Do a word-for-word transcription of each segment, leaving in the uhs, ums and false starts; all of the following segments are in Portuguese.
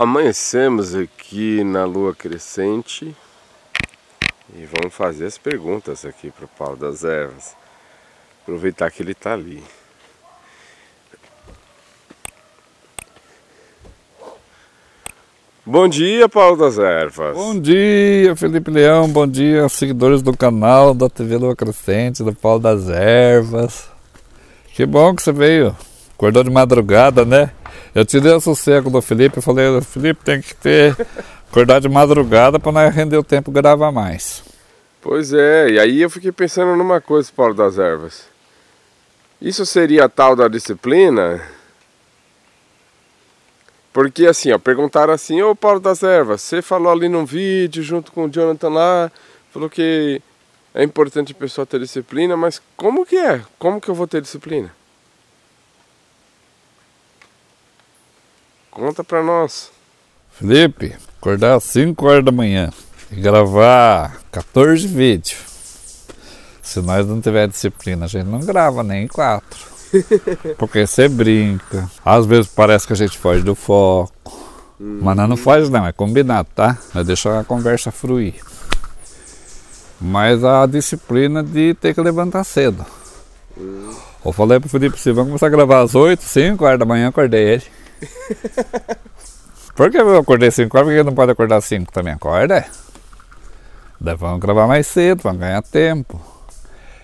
Amanhecemos aqui na Lua Crescente e vamos fazer as perguntas aqui para o Paulo das Ervas. Aproveitar que ele está ali. Bom dia, Paulo das Ervas. Bom dia, Felipe Leão. Bom dia, seguidores do canal da T V Lua Crescente, do Paulo das Ervas. Que bom que você veio. Acordou de madrugada, né? Eu tirei o sossego do Felipe e falei, Felipe, tem que ter acordar de madrugada para nós render o tempo e gravar mais. Pois é, e aí eu fiquei pensando numa coisa, Paulo das Ervas. Isso seria a tal da disciplina? Porque assim, ó, perguntaram assim, ô Paulo das Ervas, você falou ali num vídeo junto com o Jonathan lá, falou que é importante a pessoa ter disciplina, mas como que é? Como que eu vou ter disciplina? Conta pra nós. Felipe, acordar às cinco horas da manhã e gravar quatorze vídeos. Se nós não tiver disciplina, a gente não grava nem quatro. Porque você brinca. Às vezes parece que a gente foge do foco. Hum. Mas nós não foge não, é combinado, tá? Nós deixamos a conversa fluir. Mas a disciplina de ter que levantar cedo. Hum. Eu falei pro Felipe, se vamos começar a gravar às oito, cinco horas da manhã, acordei ele. Por que eu acordei cinco horas? Por que não pode acordar cinco também? Acorda? Daí vamos gravar mais cedo, vamos ganhar tempo.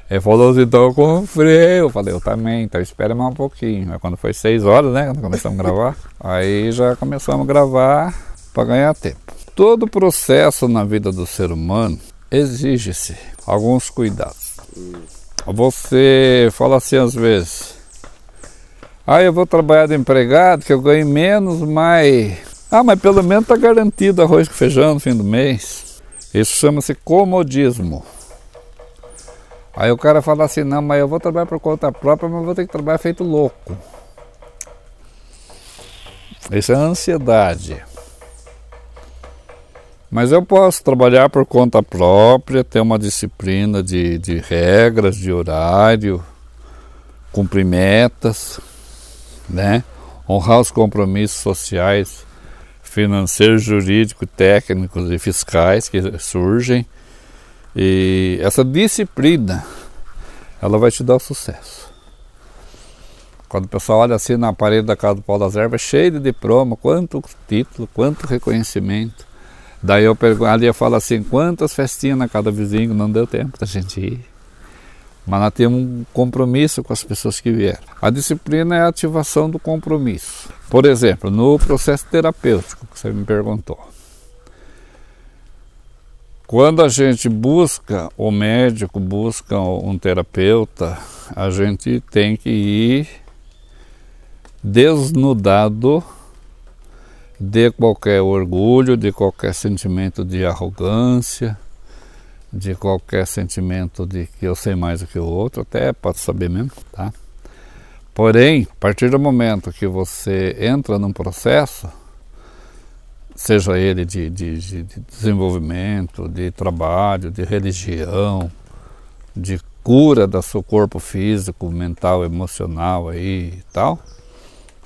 Ele falou assim, então eu comprei. Eu falei, eu também, então espera mais um pouquinho. Aí quando foi seis horas, né, quando começamos a gravar, aí já começamos a gravar para ganhar tempo. Todo processo na vida do ser humano exige-se alguns cuidados. Você fala assim às vezes, ah, eu vou trabalhar de empregado, que eu ganho menos, mas... ah, mas pelo menos está garantido arroz com feijão no fim do mês. Isso chama-se comodismo. Aí o cara fala assim, não, mas eu vou trabalhar por conta própria, mas vou ter que trabalhar feito louco. Isso é ansiedade. Mas eu posso trabalhar por conta própria, ter uma disciplina de, de regras, de horário, cumprir metas, né? Honrar os compromissos sociais, financeiros, jurídicos, técnicos e fiscais que surgem. E essa disciplina, ela vai te dar sucesso. Quando o pessoal olha assim na parede da casa do Paulo das Ervas, cheio de diploma, quanto título, quanto reconhecimento. Daí eu pergunto, ali eu falo assim, quantas festinhas na casa do vizinho, não deu tempo da gente ir. Mas nós temos um compromisso com as pessoas que vieram. A disciplina é a ativação do compromisso. Por exemplo, no processo terapêutico que você me perguntou. Quando a gente busca o médico, busca um terapeuta, a gente tem que ir desnudado de qualquer orgulho, de qualquer sentimento de arrogância, de qualquer sentimento de que eu sei mais do que o outro, até pode saber mesmo, tá? Porém, a partir do momento que você entra num processo, seja ele de, de, de desenvolvimento, de trabalho, de religião, de cura do seu corpo físico, mental, emocional aí e tal,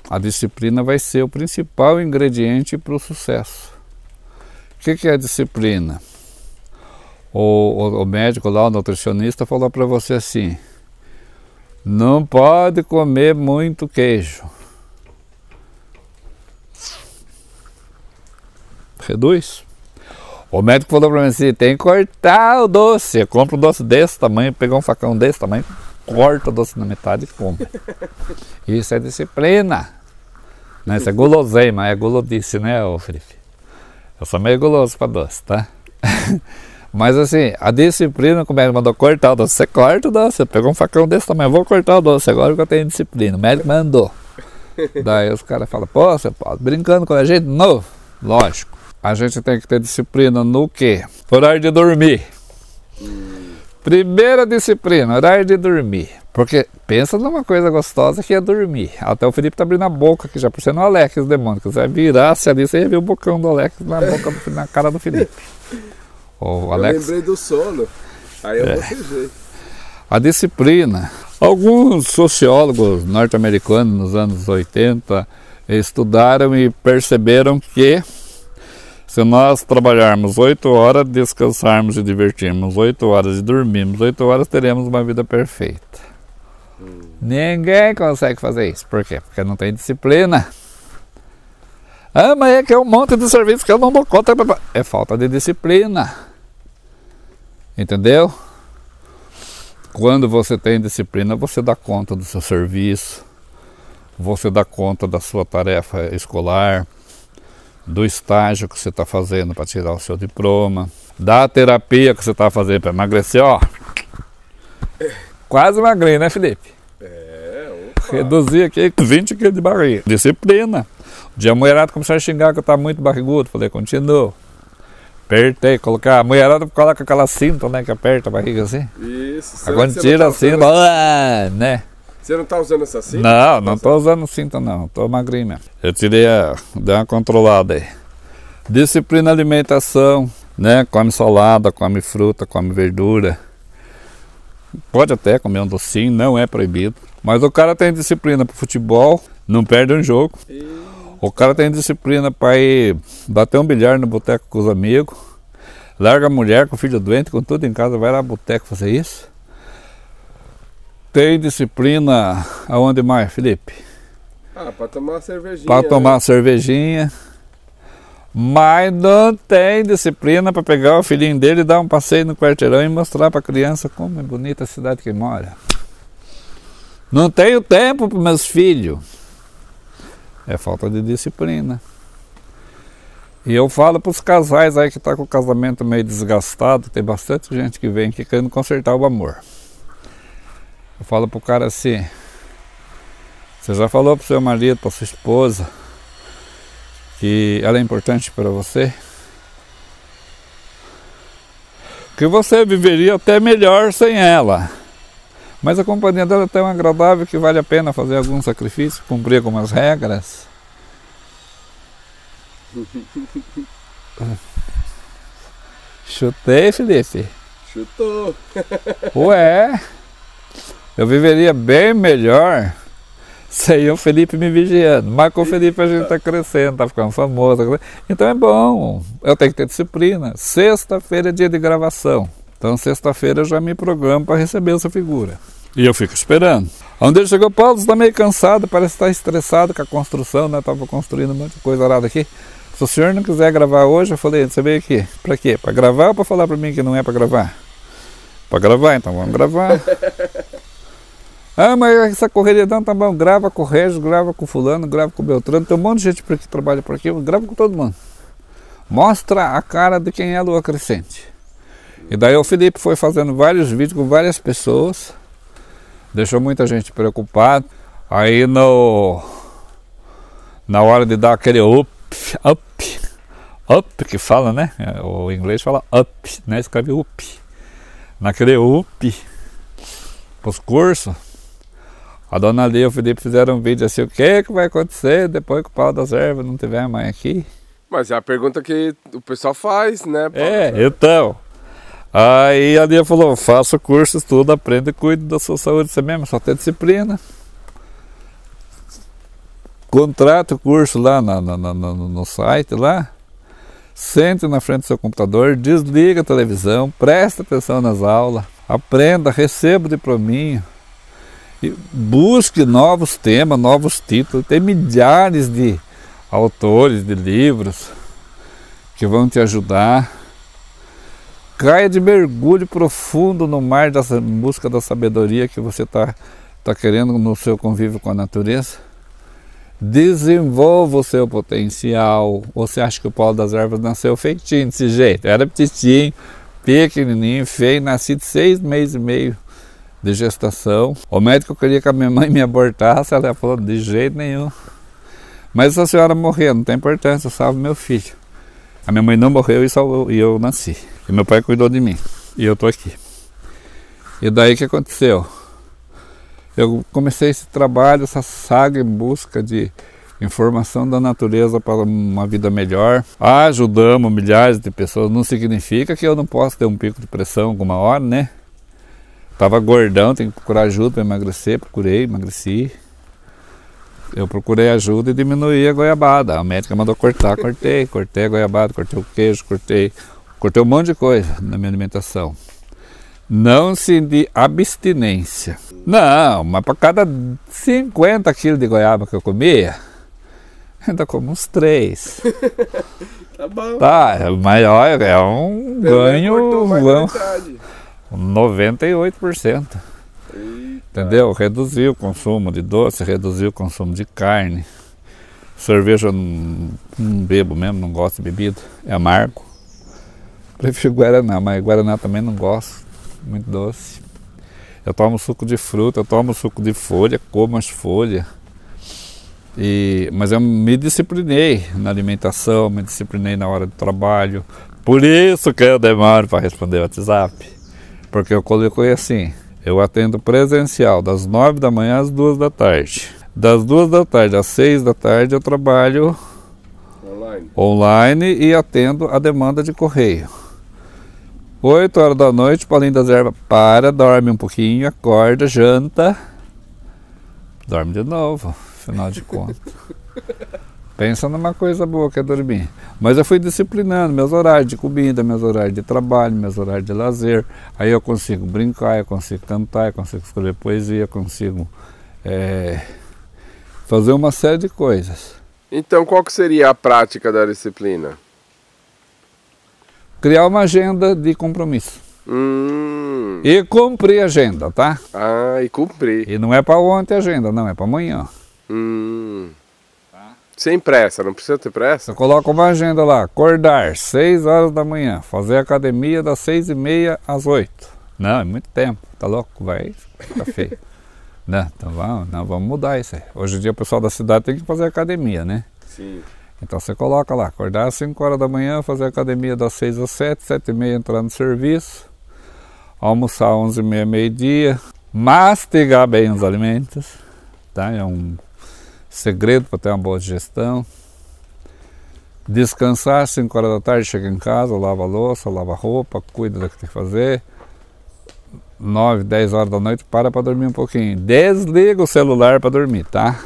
a disciplina vai ser o principal ingrediente para o sucesso. O que, que é a disciplina? O, o, o médico lá, o nutricionista, falou para você assim, não pode comer muito queijo. Reduz. O médico falou para mim assim, tem que cortar o doce. Compra um doce desse tamanho, pega um facão desse tamanho, corta o doce na metade e come. Isso é disciplina. Né? Isso é guloseima, é gulodice, né, ô Felipe? Eu sou meio guloso para doce, tá? Mas assim, a disciplina, como ele mandou cortar o doce, você corta o doce, você pegou um facão desse tamanho, vou cortar o doce agora porque eu tenho disciplina, o médico mandou. Daí os caras falam, pô, você pode brincando com a gente? Não, lógico, a gente tem que ter disciplina no quê? Horário de dormir. Primeira disciplina, horário de dormir. Porque pensa numa coisa gostosa que é dormir. Até o Felipe tá abrindo a boca aqui já, por ser no Alex, o demônio, que você vai virar-se ali, você ia ver o bocão do Alex na boca, do, na cara do Felipe. O Alex... eu lembrei do sono, aí eu é. botejei. A disciplina. Alguns sociólogos norte-americanos nos anos oitenta estudaram e perceberam que se nós trabalharmos oito horas, descansarmos e divertirmos oito horas e dormirmos oito horas, teremos uma vida perfeita. Hum. Ninguém consegue fazer isso. Por quê? Porque não tem disciplina. Ah, mas é que é um monte de serviço que eu não dou conta. É falta de disciplina. Entendeu? Quando você tem disciplina, você dá conta do seu serviço, você dá conta da sua tarefa escolar, do estágio que você está fazendo para tirar o seu diploma, da terapia que você está fazendo para emagrecer, ó. Quase magrinho, né, Felipe? É, opa. Reduzi aqui vinte quilos de barriga. Disciplina. O dia a mulherada começou a xingar que eu estava muito barrigudo. Falei, continua. Apertei, colocar. A mulherada coloca aquela cinta, né, que aperta a barriga assim. Isso. Agora tira a cinta, né? Você não está usando essa cinta? Não, não estou usando cinta não, estou magrinho mesmo. Eu tirei, a, dei uma controlada aí. Disciplina alimentação, né? Come salada, come fruta, come verdura. Pode até comer um docinho, não é proibido. Mas o cara tem disciplina para o futebol, não perde um jogo. E... O cara tem disciplina para ir bater um bilhar no boteco com os amigos. Larga a mulher com o filho doente, com tudo em casa, vai lá no boteco fazer isso. Tem disciplina aonde mais, Felipe? Ah, para tomar uma cervejinha. Para tomar, né, uma cervejinha. Mas não tem disciplina para pegar o filhinho dele e dar um passeio no quarteirão e mostrar para a criança como é bonita a cidade que mora. Não tenho tempo para meus filhos. É falta de disciplina. E eu falo para os casais aí que tá com o casamento meio desgastado, tem bastante gente que vem aqui querendo consertar o amor. Eu falo pro cara assim, você já falou pro seu marido, pra sua esposa, que ela é importante para você? Que você viveria até melhor sem ela. Mas a companhia dela é tão agradável que vale a pena fazer algum sacrifício, cumprir algumas regras. Chutei, Felipe? Chutou. Ué... Eu viveria bem melhor sem o Felipe me vigiando. Mas com o Felipe a gente está crescendo, está ficando famoso. Então é bom, eu tenho que ter disciplina. Sexta-feira é dia de gravação. Então sexta-feira eu já me programo para receber essa figura. E eu fico esperando. Onde ele chegou, Paulo, você está meio cansado, parece estar estressado com a construção, né? Estava construindo um monte de coisa arada aqui. Se o senhor não quiser gravar hoje, eu falei, você veio aqui. Para quê? Para gravar ou para falar para mim que não é para gravar? Para gravar, então vamos gravar. Ah, mas essa correria não tá bom, grava com o Régio, grava com fulano, grava com o Beltrano, tem um monte de gente que trabalha por aqui, grava com todo mundo. Mostra a cara de quem é a Lua Crescente. E daí o Felipe foi fazendo vários vídeos com várias pessoas, deixou muita gente preocupada. Aí no, na hora de dar aquele up, up, up que fala, né? O inglês fala up, né? Escreve up. Naquele up, pros cursos, a dona Lia e o Felipe fizeram um vídeo assim, o que que vai acontecer depois que o Paulo das Ervas não tiver mais aqui? Mas é a pergunta que o pessoal faz, né, Paulo? É, então. Aí a Lia falou, faça o curso, estuda, aprenda e cuide da sua saúde você mesmo, só tem disciplina. Contrata o curso lá no, no, no, no site lá, sente na frente do seu computador, desliga a televisão, presta atenção nas aulas, aprenda, receba o diplominho. E busque novos temas, novos títulos. Tem milhares de autores, de livros que vão te ajudar. Caia de mergulho profundo no mar da busca da sabedoria que você está tá querendo no seu convívio com a natureza. Desenvolva o seu potencial. Você acha que o Paulo das Ervas nasceu feitinho desse jeito? Era petitinho, pequenininho, feio, nascido seis meses e meio de gestação. O médico queria que a minha mãe me abortasse, ela falou, de jeito nenhum. Mas essa senhora morreu, não tem importância, eu salvo meu filho. A minha mãe não morreu e, salvou, e eu nasci. E meu pai cuidou de mim, e eu estou aqui. E daí o que aconteceu? Eu comecei esse trabalho, essa saga em busca de informação da natureza para uma vida melhor. Ajudamos milhares de pessoas, não significa que eu não posso ter um pico de pressão alguma hora, né? Estava gordão, tem que procurar ajuda para emagrecer, procurei, emagreci. eu procurei ajuda e diminuí a goiabada. A médica mandou cortar, cortei, cortei a goiabada, cortei o queijo, cortei, cortei um monte de coisa na minha alimentação. Não senti abstinência. Não, mas para cada cinquenta quilos de goiaba que eu comia, ainda como uns três. Tá bom. Tá, mas olha, é um ganho, noventa e oito por cento. Entendeu? Reduziu o consumo de doce, reduziu o consumo de carne. Cerveja eu não, não bebo mesmo, não gosto de bebida, é amargo. Prefiro guaraná, mas guaraná também não gosto, muito doce. Eu tomo suco de fruta, eu tomo suco de folha, como as folhas. E, mas eu me disciplinei na alimentação, me disciplinei na hora do trabalho. Por isso que eu demoro para responder o WhatsApp. Porque eu coloquei assim, eu atendo presencial das nove da manhã às duas da tarde. Das duas da tarde às seis da tarde eu trabalho online, online e atendo a demanda de correio. oito horas da noite, Paulinho das Ervas para, dorme um pouquinho, acorda, janta, dorme de novo, afinal de contas. Pensa numa coisa boa que é dormir. Mas eu fui disciplinando meus horários de comida, meus horários de trabalho, meus horários de lazer. Aí eu consigo brincar, eu consigo cantar, eu consigo escrever poesia, eu consigo é, fazer uma série de coisas. Então qual que seria a prática da disciplina? Criar uma agenda de compromisso. Hum. E cumprir a agenda, tá? Ah, e cumprir. E não é para ontem a agenda, não, é para amanhã. Hum. Tá? Sem pressa, não precisa ter pressa. Eu coloco uma agenda lá, acordar seis horas da manhã, fazer academia das seis e meia às oito. Não, é muito tempo, tá louco? Vai, tá feio. Não, então vamos, não, vamos mudar isso aí. Hoje em dia o pessoal da cidade tem que fazer academia, né? Sim. Então você coloca lá, acordar às cinco horas da manhã, fazer academia das seis às sete, sete e meia entrar no serviço, almoçar às onze e meia, meio-dia, mastigar bem os alimentos, tá? É um segredo para ter uma boa digestão. Descansar às cinco horas da tarde, chega em casa, lava a louça, lava a roupa, cuida do que tem que fazer. nove, dez horas da noite, para para dormir um pouquinho. Desliga o celular para dormir, tá?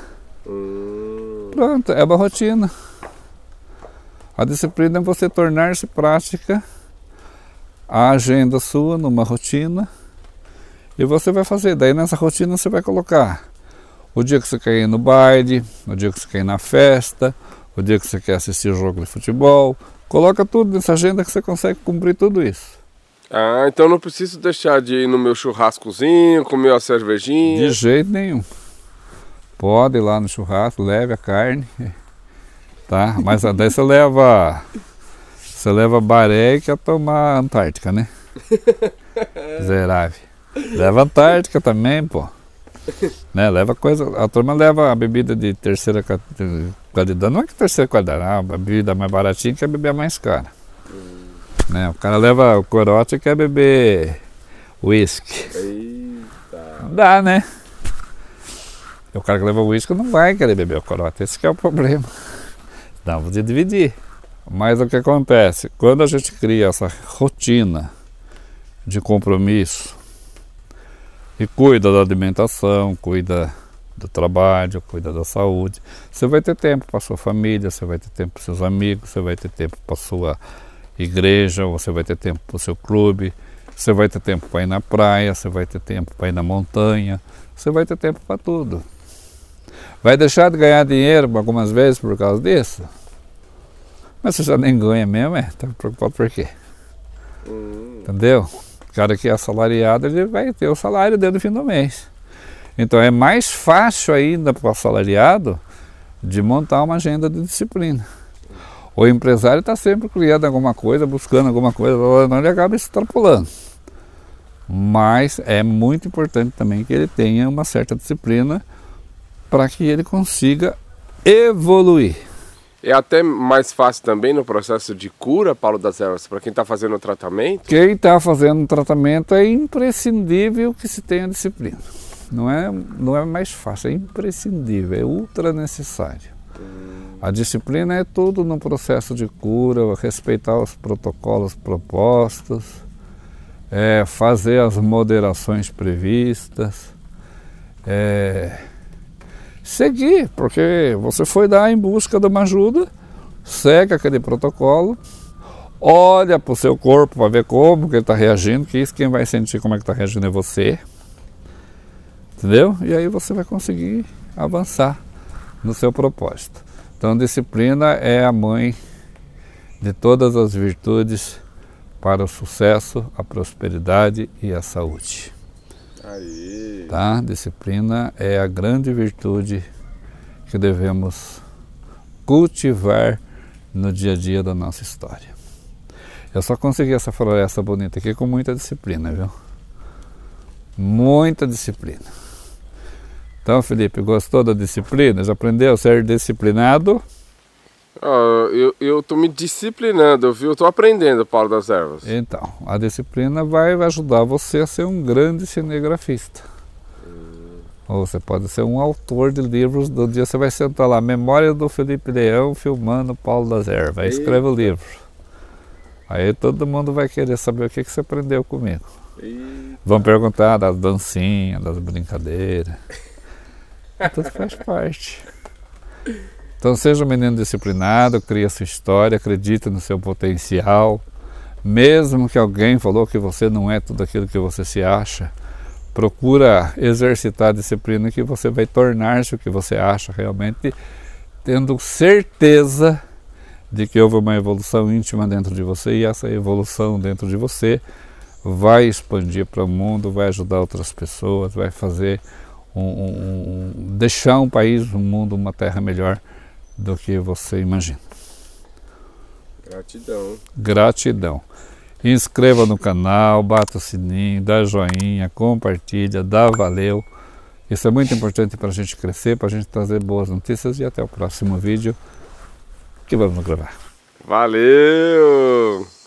Pronto, é uma rotina. A disciplina é você tornar-se prática, a agenda sua numa rotina, e você vai fazer. Daí nessa rotina você vai colocar o dia que você quer ir no baile, o dia que você quer ir na festa, o dia que você quer assistir o jogo de futebol. Coloca tudo nessa agenda que você consegue cumprir tudo isso. Ah, então não preciso deixar de ir no meu churrascozinho, comer uma cervejinha? De jeito nenhum. Pode ir lá no churrasco, leve a carne, tá? Mas daí você leva, você leva baré que é tomar Antártica, né? Miserável. Leva Antártica também, pô. Né? Leva coisa, a turma leva a bebida de terceira qualidade, não é que terceira qualidade, não, a bebida mais baratinha que a bebida mais cara. Né? O cara leva o corote e quer beber uísque. Eita. Dá, né? O cara que leva o uísque não vai querer beber o corote, esse que é o problema. Não, vou dividir. Mas o que acontece? Quando a gente cria essa rotina de compromisso e cuida da alimentação, cuida do trabalho, cuida da saúde, você vai ter tempo para sua família, você vai ter tempo para seus amigos, você vai ter tempo para sua igreja, você vai ter tempo para o seu clube, você vai ter tempo para ir na praia, você vai ter tempo para ir na montanha, você vai ter tempo para tudo. Vai deixar de ganhar dinheiro algumas vezes por causa disso? Mas você já nem ganha mesmo, é? Tá preocupado por quê? Hum. Entendeu? O cara que é assalariado, ele vai ter o salário dele no fim do mês. Então é mais fácil ainda para o assalariado de montar uma agenda de disciplina. O empresário está sempre criando alguma coisa, buscando alguma coisa, não, ele acaba extrapolando. Mas é muito importante também que ele tenha uma certa disciplina para que ele consiga evoluir. É até mais fácil também no processo de cura, Paulo das Ervas, para quem está fazendo o tratamento? Quem está fazendo o tratamento é imprescindível que se tenha disciplina. Não é, não é mais fácil, é imprescindível, é ultra necessário. A disciplina é tudo no processo de cura, respeitar os protocolos propostos, é fazer as moderações previstas, é seguir, porque você foi lá em busca de uma ajuda, segue aquele protocolo, olha para o seu corpo para ver como que ele está reagindo, que isso quem vai sentir como é que está reagindo é você, entendeu? E aí você vai conseguir avançar no seu propósito. Então, disciplina é a mãe de todas as virtudes para o sucesso, a prosperidade e a saúde. Aí. Tá? Disciplina é a grande virtude que devemos cultivar no dia a dia da nossa história. Eu só consegui essa floresta bonita aqui com muita disciplina, viu? Muita disciplina. Então, Felipe, gostou da disciplina? Já aprendeu a ser disciplinado? Ah, eu, eu tô me disciplinando, viu? Eu tô aprendendo, Paulo das Ervas. Então, a disciplina vai ajudar você a ser um grande cinegrafista. Hum. Ou você pode ser um autor de livros. Do dia você vai sentar lá, Memória do Felipe Leão filmando Paulo das Ervas. Aí escreve o livro. Aí todo mundo vai querer saber o que, que você aprendeu comigo. Eita. Vão perguntar das dancinhas, das brincadeiras. Tudo faz parte. Então seja um menino disciplinado, crie a sua história, acredite no seu potencial. Mesmo que alguém falou que você não é tudo aquilo que você se acha, procura exercitar a disciplina que você vai tornar-se o que você acha realmente, tendo certeza de que houve uma evolução íntima dentro de você, e essa evolução dentro de você vai expandir para o mundo, vai ajudar outras pessoas, vai fazer um, um, um deixar um país, um mundo, uma terra melhor do que você imagina. Gratidão. Gratidão. Inscreva no canal, bata o sininho, dá joinha, compartilha, dá valeu. Isso é muito importante para a gente crescer, para a gente trazer boas notícias, e até o próximo vídeo que vamos gravar. Valeu!